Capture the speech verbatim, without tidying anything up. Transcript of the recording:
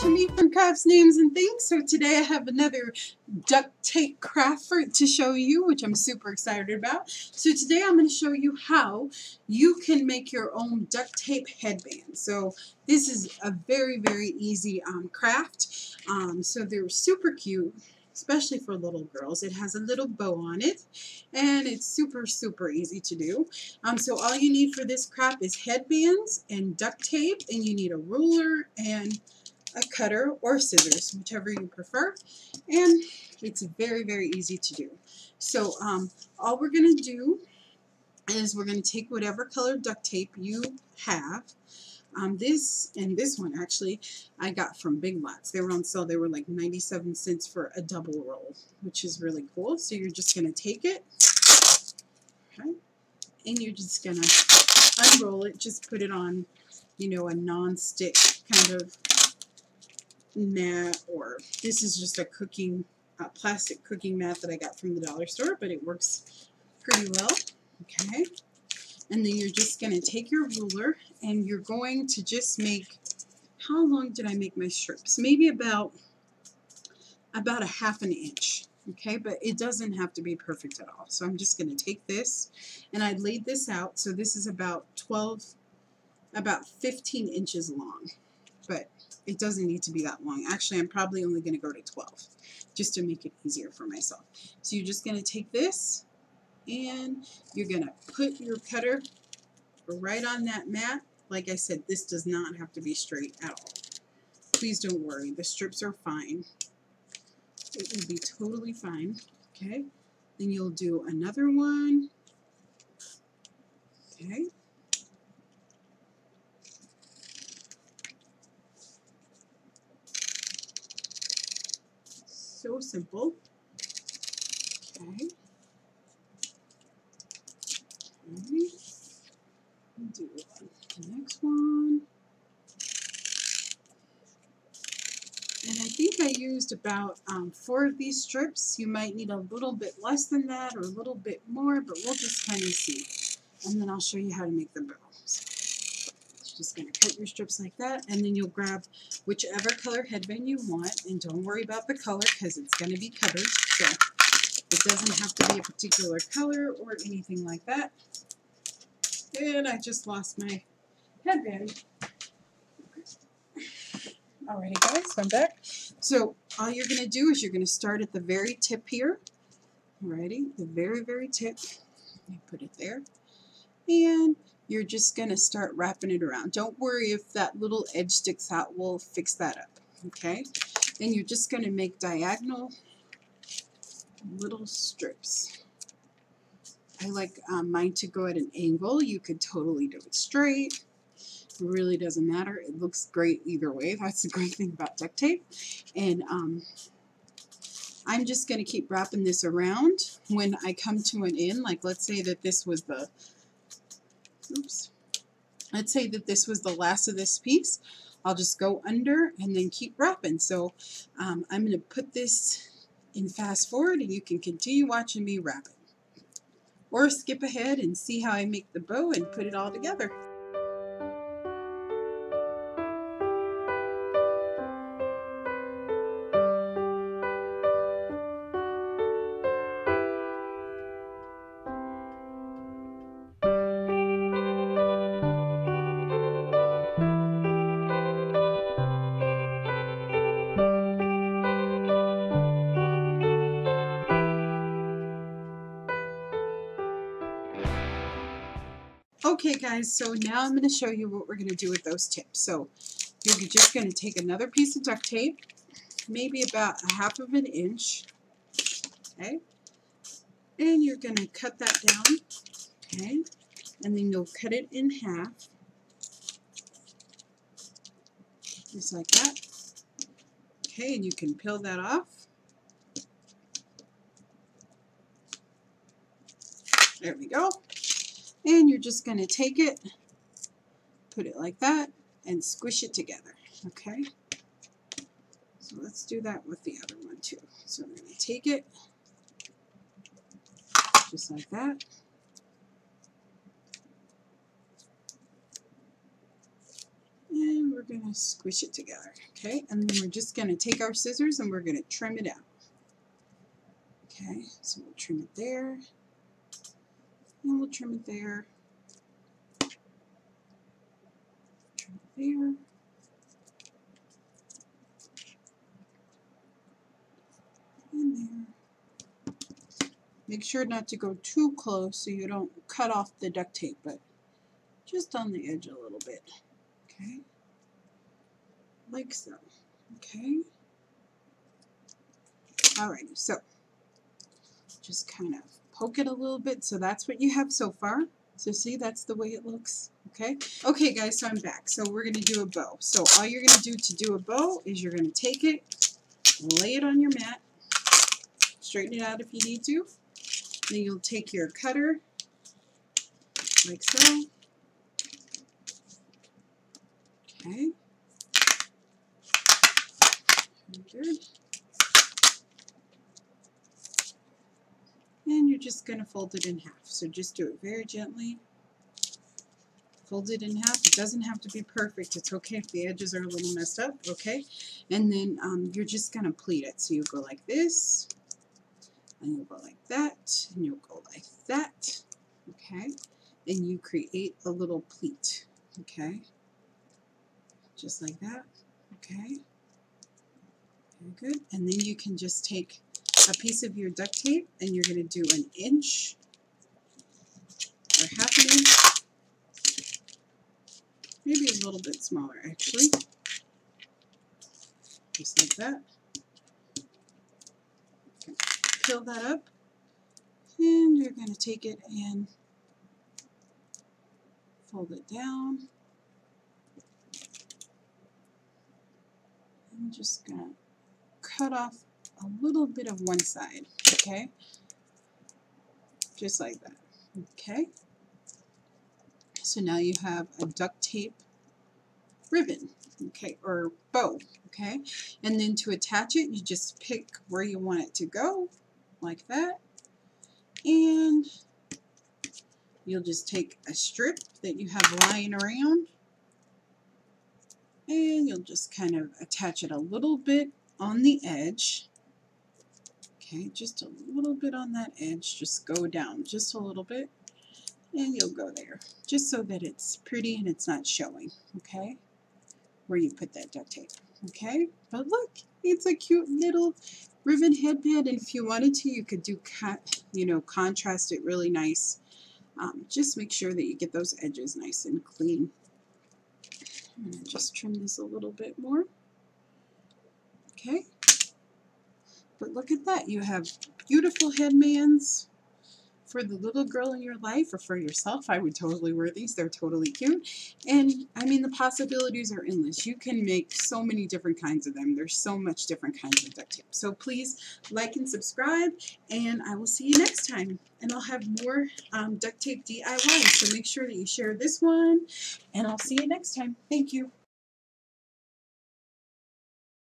Kimmy from Crafts Names and Things. So today I have another duct tape craft for, to show you, which I'm super excited about. So today I'm going to show you how you can make your own duct tape headband. So this is a very, very easy um, craft. Um, so they're super cute, especially for little girls. It has a little bow on it, and it's super, super easy to do. Um, so all you need for this craft is headbands and duct tape, and you need a ruler and a cutter or scissors, whichever you prefer, and it's very, very easy to do. So um, all we're going to do is we're going to take whatever color duct tape you have. Um, this and this one actually I got from Big Lots. They were on sale. They were like ninety-seven cents for a double roll, which is really cool. So you're just going to take it, okay, and you're just going to unroll it. Just put it on, you know, a non-stick kind of mat, or this is just a cooking, uh, plastic cooking mat that I got from the dollar store, but it works pretty well. Okay. And then you're just going to take your ruler and you're going to just make, how long did I make my strips? Maybe about, about a half an inch. Okay, but it doesn't have to be perfect at all. So I'm just going to take this, and I laid this out. So this is about twelve, about fifteen inches long, but it doesn't need to be that long. Actually, I'm probably only going to go to twelve just to make it easier for myself. So you're just going to take this, and you're going to put your cutter right on that mat. Like I said, this does not have to be straight at all. Please don't worry. The strips are fine. It will be totally fine. Okay. Then you'll do another one. Okay. So simple. Okay. Do the next one, and I think I used about um, four of these strips. You might need a little bit less than that or a little bit more, but we'll just kind of see, and then I'll show you how to make the bow. So just going to cut your strips like that, and then you'll grab whichever color headband you want, and don't worry about the color because it's going to be colored, so it doesn't have to be a particular color or anything like that. And I just lost my headband. Alrighty guys, I'm back. So all you're going to do is you're going to start at the very tip here. Alrighty, the very, very tip. Let me put it there. And you're just going to start wrapping it around. Don't worry if that little edge sticks out. We'll fix that up. Okay? Then you're just going to make diagonal little strips. I like um, mine to go at an angle. You could totally do it straight. It really doesn't matter. It looks great either way. That's the great thing about duct tape. And um, I'm just going to keep wrapping this around. When I come to an end, like let's say that this was the, oops, let's say that this was the last of this piece. I'll just go under and then keep wrapping. So um, I'm going to put this in fast forward, and you can continue watching me wrap it, or skip ahead and see how I make the bow and put it all together. Okay guys, so now I'm going to show you what we're going to do with those tips. So you're just going to take another piece of duct tape, maybe about a half of an inch, okay, and you're going to cut that down, okay, and then you'll cut it in half, just like that, okay, and you can peel that off. There we go. And you're just going to take it, put it like that, and squish it together, okay? So let's do that with the other one too. So I'm going to take it, just like that. And we're going to squish it together, okay? And then we're just going to take our scissors and we're going to trim it out. Okay, so we'll trim it there, and we'll trim it there, trim it there. In there. Make sure not to go too close so you don't cut off the duct tape, but just on the edge a little bit, okay, like so, okay. Alrighty, so just kind of poke it a little bit. So that's what you have so far. So see, that's the way it looks, okay? Okay guys, so I'm back. So we're going to do a bow. So all you're going to do to do a bow is you're going to take it, lay it on your mat, straighten it out if you need to. Then you'll take your cutter, like so. Okay. Good. And you're just going to fold it in half. So just do it very gently. Fold it in half. It doesn't have to be perfect. It's okay if the edges are a little messed up, okay? And then um, you're just going to pleat it. So you go like this. And you'll go like that, and you'll go like that, okay? And you create a little pleat, okay? Just like that, okay? Very good. And then you can just take a piece of your duct tape, and you're going to do an inch, or half an inch, maybe a little bit smaller, actually. Just like that. Fill that up, and you're going to take it and fold it down. I'm just going to cut off a little bit of one side, okay? Just like that, okay? So now you have a duct tape ribbon, okay, or bow, okay? And then to attach it, you just pick where you want it to go, like that, and you'll just take a strip that you have lying around, and you'll just kind of attach it a little bit on the edge, okay, just a little bit on that edge, just go down just a little bit, and you'll go there, just so that it's pretty and it's not showing, okay, where you put that duct tape, okay? But look, it's a cute little ribbon headband, and if you wanted to, you could do, you know, contrast it really nice. Um, just make sure that you get those edges nice and clean. I'm going to just trim this a little bit more. Okay. But look at that. You have beautiful headbands for the little girl in your life, or for yourself. I would totally wear these. They're totally cute. And, I mean, the possibilities are endless. You can make so many different kinds of them. There's so much different kinds of duct tape. So please like and subscribe, and I will see you next time. And I'll have more um, duct tape D I Y, so make sure that you share this one, and I'll see you next time. Thank you.